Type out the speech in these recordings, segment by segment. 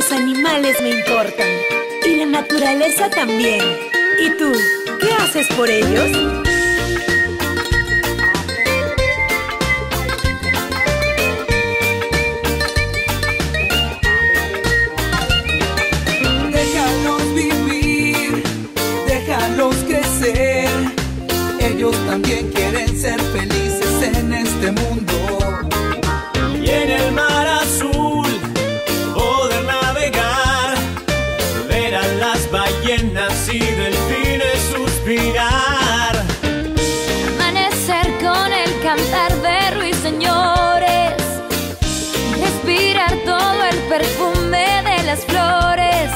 Los animales me importan, y la naturaleza también. ¿Y tú, qué haces por ellos? Déjalos vivir, déjalos crecer. Ellos también quieren ser felices en este mundo. Y en el mar azul poder navegar, ver a las ballenas y delfines suspirar. Amanecer con el cantar de ruiseñores, respirar todo el perfume de las flores.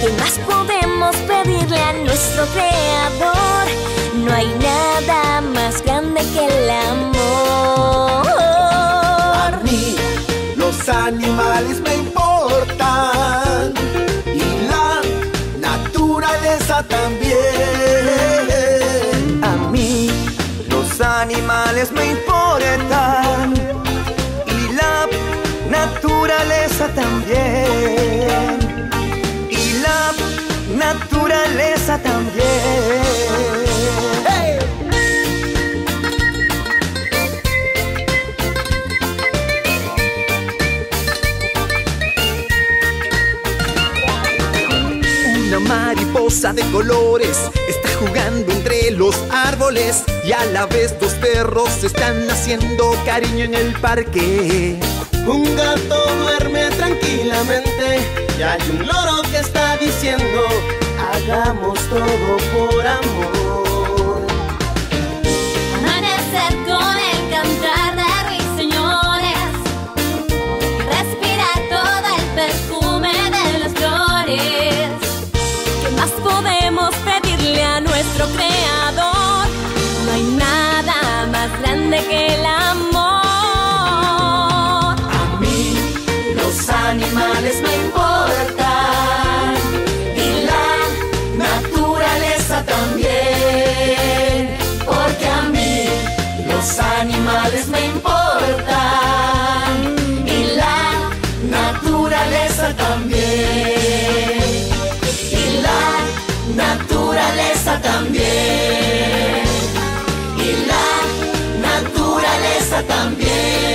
¿Qué más podemos pedirle a nuestro Creador? No hay nada más grande que el amor. A mí los animales me importan, y la naturaleza también. A mí los animales me importan, y la naturaleza también. Y la naturaleza también. Mariposa de colores está jugando entre los árboles, y a la vez dos perros están haciendo cariño en el parque. Un gato duerme tranquilamente, y hay un loro que está diciendo: hagamos todo por amor. Amanecer con el cantar de ruiseñores, respirar todo el perfume de las flores. Podemos pedirle a nuestro Creador, no hay nada más grande que el amor. A mí los animales me importan, y la naturaleza también. Porque a mí los animales me importan, y la naturaleza también. Naturaleza también, y la naturaleza también.